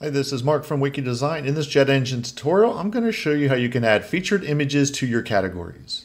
Hi, this is Mark from Wicky Design. In this JetEngine tutorial, I'm going to show you how you can add featured images to your categories.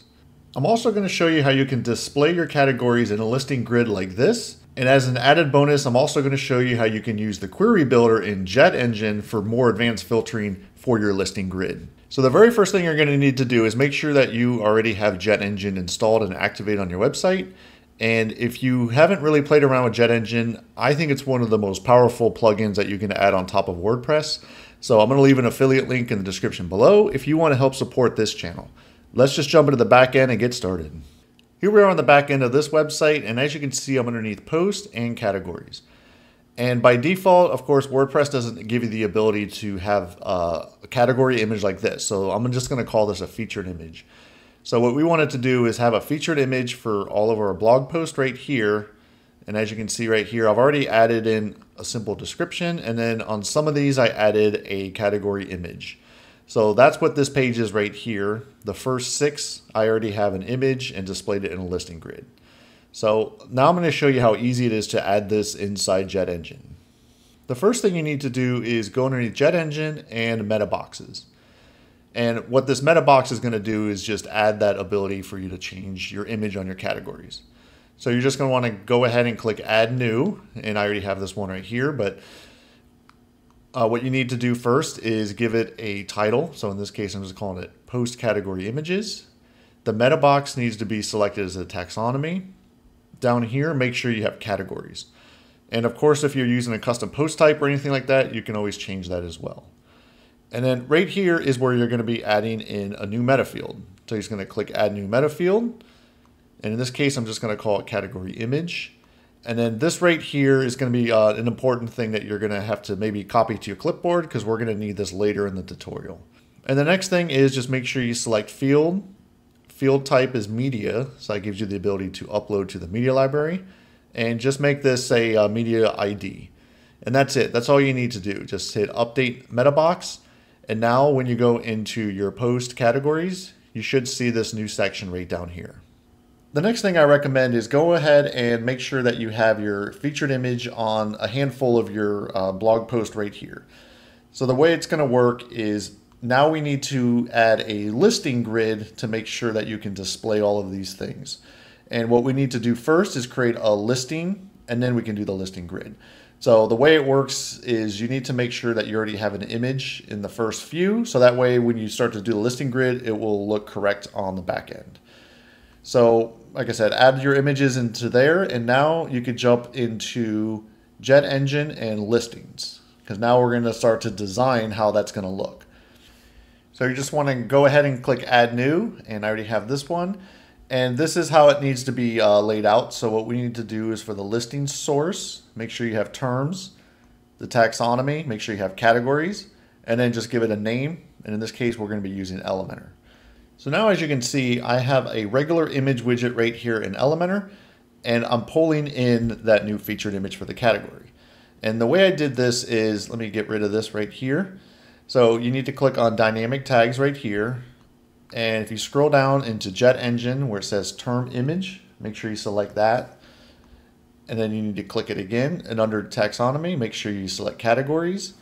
I'm also going to show you how you can display your categories in a listing grid like this. And as an added bonus, I'm also going to show you how you can use the query builder in JetEngine for more advanced filtering for your listing grid. So the very first thing you're going to need to do is make sure that you already have JetEngine installed and activated on your website. And if you haven't really played around with JetEngine, I think it's one of the most powerful plugins that you can add on top of WordPress. So I'm going to leave an affiliate link in the description below if you want to help support this channel. Let's just jump into the back end and get started. Here we are on the back end of this website, and as you can see, I'm underneath Posts and Categories. And by default, of course, WordPress doesn't give you the ability to have a category image like this. So I'm just going to call this a featured image. So what we wanted to do is have a featured image for all of our blog posts right here. And as you can see right here, I've already added in a simple description. And then on some of these, I added a category image. So that's what this page is right here. The first six, I already have an image and displayed it in a listing grid. So now I'm going to show you how easy it is to add this inside JetEngine. The first thing you need to do is go underneath JetEngine and Meta Boxes. And what this meta box is going to do is just add that ability for you to change your image on your categories. So you're just going to want to go ahead and click Add New. And I already have this one right here. But what you need to do first is give it a title. So in this case, I'm just calling it Post Category Images. The meta box needs to be selected as a taxonomy. Down here, make sure you have categories. And of course, if you're using a custom post type or anything like that, you can always change that as well. And then right here is where you're going to be adding in a new meta field. So you're just going to click Add New Meta Field. And in this case, I'm just going to call it Category Image. And then this right here is going to be an important thing that you're going to have to maybe copy to your clipboard because we're going to need this later in the tutorial. And the next thing is just make sure you select Field. Field type is Media, so that gives you the ability to upload to the media library. And just make this a Media ID. And that's it. That's all you need to do. Just hit Update Meta Box. And now when you go into your post categories, you should see this new section right down here. The next thing I recommend is go ahead and make sure that you have your featured image on a handful of your blog post right here. So the way it's going to work is now we need to add a listing grid to make sure that you can display all of these things. And what we need to do first is create a listing, and then we can do the listing grid. So the way it works is you need to make sure that you already have an image in the first few. So that way, when you start to do the listing grid, it will look correct on the back end. So like I said, add your images into there. And now you could jump into JetEngine and listings, because now we're going to start to design how that's going to look. So you just want to go ahead and click Add New. And I already have this one. And this is how it needs to be laid out. So what we need to do is for the listing source, make sure you have terms, the taxonomy, make sure you have categories, and then just give it a name. And in this case, we're going to be using Elementor. So now, as you can see, I have a regular image widget right here in Elementor, and I'm pulling in that new featured image for the category. And the way I did this is, let me get rid of this right here. So you need to click on Dynamic Tags right here. And if you scroll down into JetEngine where it says Term Image, make sure you select that. And then you need to click it again. And under Taxonomy, make sure you select Categories.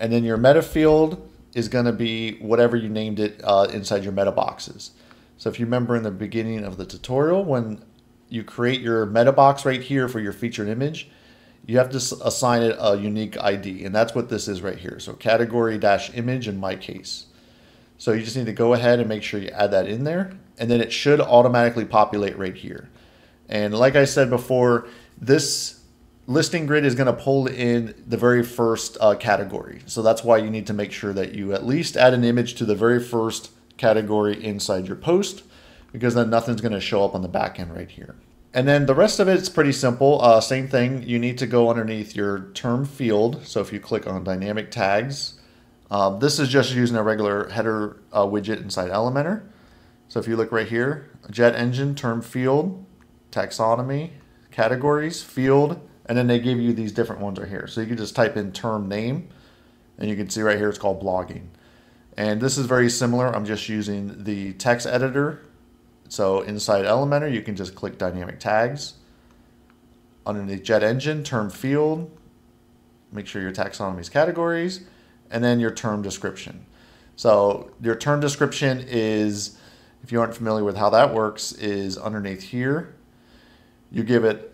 And then your meta field is going to be whatever you named it inside your meta boxes. So if you remember in the beginning of the tutorial, when you create your meta box right here for your featured image, you have to assign it a unique ID. And that's what this is right here. So category-image in my case. So you just need to go ahead and make sure you add that in there, and then it should automatically populate right here. And like I said before, this listing grid is going to pull in the very first category. So that's why you need to make sure that you at least add an image to the very first category inside your post, because then nothing's going to show up on the back end right here. And then the rest of it's pretty simple. Same thing, you need to go underneath your term field. So if you click on Dynamic Tags, this is just using a regular header widget inside Elementor. So if you look right here, JetEngine, Term Field, Taxonomy, Categories, Field, and then they give you these different ones right here. So you can just type in Term Name, and you can see right here it's called Blogging. And this is very similar. I'm just using the text editor. So inside Elementor, you can just click Dynamic Tags. Underneath JetEngine, Term Field, make sure your taxonomy is Categories. and then your term description. So your term description is, if you aren't familiar with how that works, is underneath here. You give it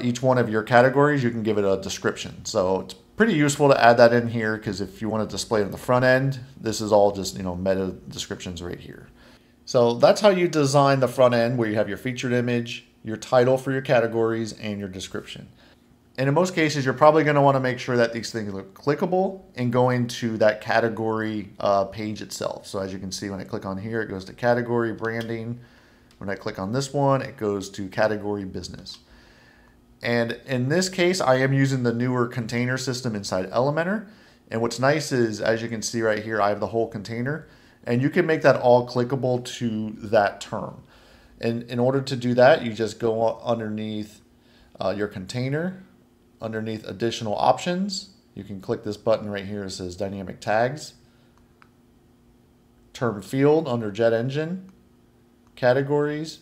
each one of your categories, you can give it a description. So it's pretty useful to add that in here, because if you want to display it on the front end, this is all just, you know, meta descriptions right here. So that's how you design the front end, where you have your featured image, your title for your categories, and your description. And in most cases, you're probably going to want to make sure that these things look clickable and go into that category page itself. So as you can see, when I click on here, it goes to category branding. When I click on this one, it goes to category business. And in this case, I am using the newer container system inside Elementor. And what's nice is, as you can see right here, I have the whole container, and you can make that all clickable to that term. And in order to do that, you just go underneath your container. Underneath additional options, you can click this button right here. It says dynamic tags, term field under JetEngine, categories,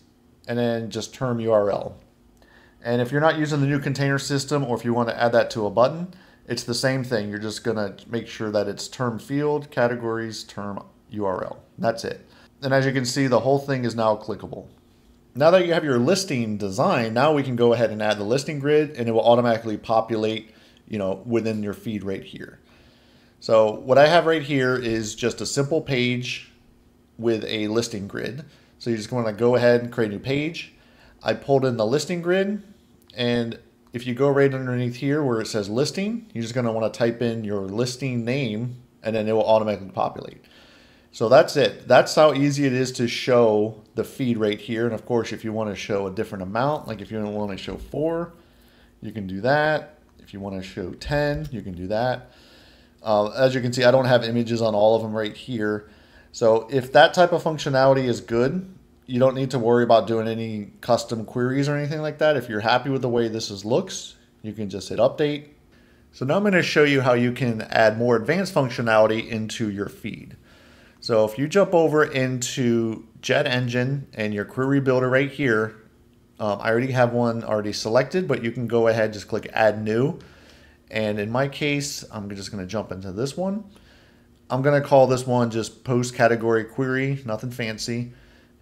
and then just term URL. And if you're not using the new container system, or if you want to add that to a button, it's the same thing. You're just going to make sure that it's term field, categories, term URL. That's it. And as you can see, the whole thing is now clickable. Now that you have your listing design, now we can go ahead and add the listing grid, and it will automatically populate, you know, within your feed right here. So what I have right here is just a simple page with a listing grid. So you just want to go ahead and create a new page. I pulled in the listing grid, and if you go right underneath here where it says listing, you're just going to want to type in your listing name, and then it will automatically populate. So that's it. That's how easy it is to show the feed right here. And of course, if you want to show a different amount, like if you want to show 4, you can do that. If you want to show 10, you can do that. As you can see, I don't have images on all of them right here. So if that type of functionality is good, you don't need to worry about doing any custom queries or anything like that. If you're happy with the way this looks, you can just hit update. So now I'm going to show you how you can add more advanced functionality into your feed. So if you jump over into JetEngine and your query builder right here, I already have one already selected, but you can go ahead, just click add new. And in my case, I'm just going to jump into this one. I'm going to call this one just post category query, nothing fancy.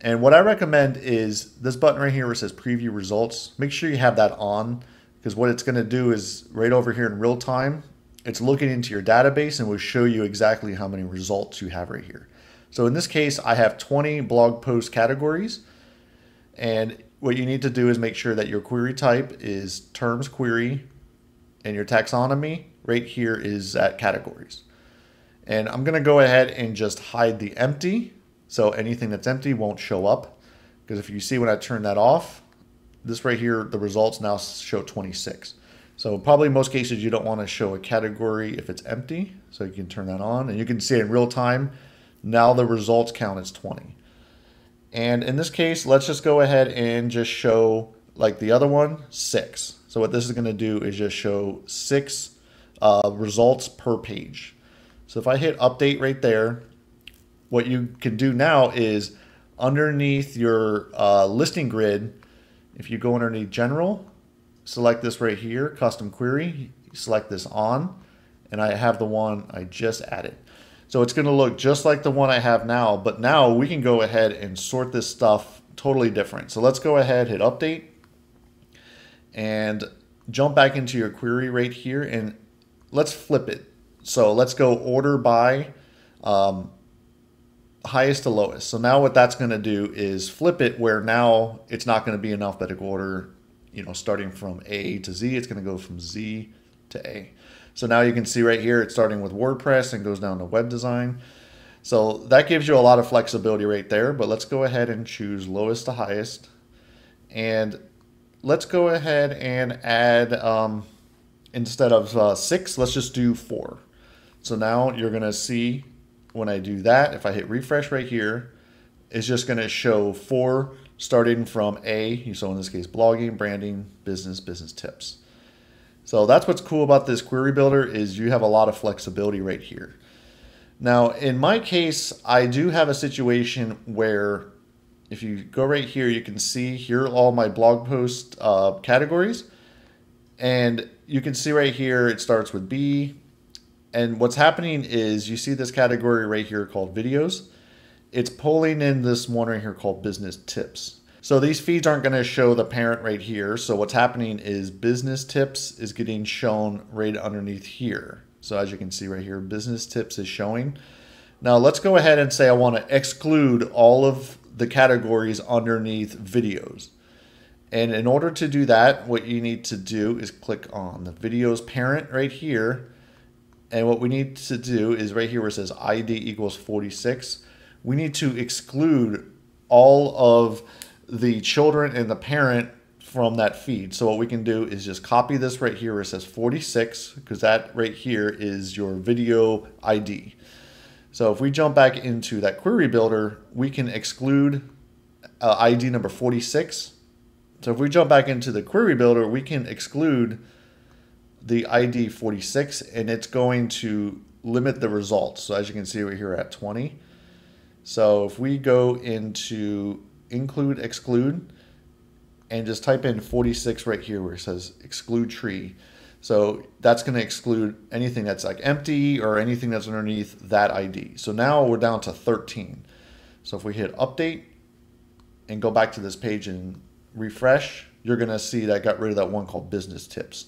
And what I recommend is this button right here where it says preview results. Make sure you have that on, because what it's going to do is right over here in real time, it's looking into your database and will show you exactly how many results you have right here. So in this case, I have 20 blog post categories. And what you need to do is make sure that your query type is terms query, and your taxonomy right here is at categories. And I'm going to go ahead and just hide the empty. So anything that's empty won't show up, because if you see when I turn that off, this right here, the results now show 26. So probably in most cases, you don't want to show a category if it's empty. So you can turn that on, and you can see it in real time. Now the results count is 20. And in this case, let's just go ahead and just show, like the other one, 6. So what this is going to do is just show 6 results per page. So if I hit update right there, what you can do now is underneath your listing grid, if you go underneath general, select this right here, custom query, select this on, and I have the one I just added. So it's going to look just like the one I have now, but now we can go ahead and sort this stuff totally different. So let's go ahead, hit update, and jump back into your query right here, and let's flip it. So let's go order by highest to lowest. So now what that's going to do is flip it, where now it's not going to be in alphabetical order, you know, starting from A to Z. It's going to go from Z to A. So now you can see right here, it's starting with WordPress and goes down to web design. So that gives you a lot of flexibility right there, but let's go ahead and choose lowest to highest. And let's go ahead and add, instead of 6, let's just do 4. So now you're going to see when I do that, if I hit refresh right here, it's just going to show 4 starting from A, so in this case, blogging, branding, business, business tips. So that's what's cool about this query builder, is you have a lot of flexibility right here. Now, in my case, I do have a situation where if you go right here, you can see here are all my blog post categories. And you can see right here, it starts with B, And what's happening is you see this category right here called videos. It's pulling in this one right here called business tips. So these feeds aren't going to show the parent right here. So what's happening is business tips is getting shown right underneath here. So as you can see right here, business tips is showing. Now let's go ahead and say I want to exclude all of the categories underneath videos. And in order to do that, what you need to do is click on the videos parent right here. And what we need to do is right here where it says ID equals 46. We need to exclude all of the children and the parent from that feed. So what we can do is just copy this right here where it says 46, because that right here is your video ID. So if we jump back into that query builder, we can exclude ID number 46. So if we jump back into the query builder, we can exclude the ID 46, and it's going to limit the results. So as you can see, we're here at 20. So if we go into include exclude and just type in 46 right here where it says exclude tree. So that's going to exclude anything that's like empty or anything that's underneath that ID. So now we're down to 13. So if we hit update and go back to this page and refresh, you're going to see that I got rid of that one called business tips.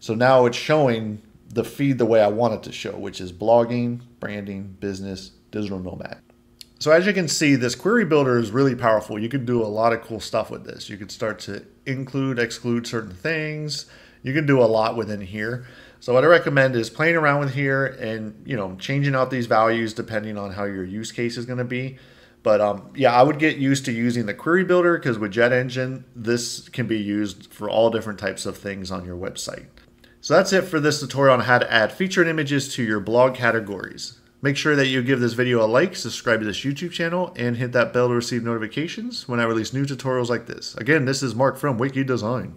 So now it's showing the feed the way I want it to show, which is blogging, branding, business, digital nomad. So as you can see, this query builder is really powerful. You can do a lot of cool stuff with this. You can start to include, exclude certain things. You can do a lot within here. So what I recommend is playing around with here and, you know, changing out these values depending on how your use case is going to be. But yeah, I would get used to using the query builder, because with JetEngine, this can be used for all different types of things on your website. So that's it for this tutorial on how to add featured images to your blog categories. Make sure that you give this video a like, subscribe to this YouTube channel, and hit that bell to receive notifications when I release new tutorials like this. Again, this is Mark from Wicky Design.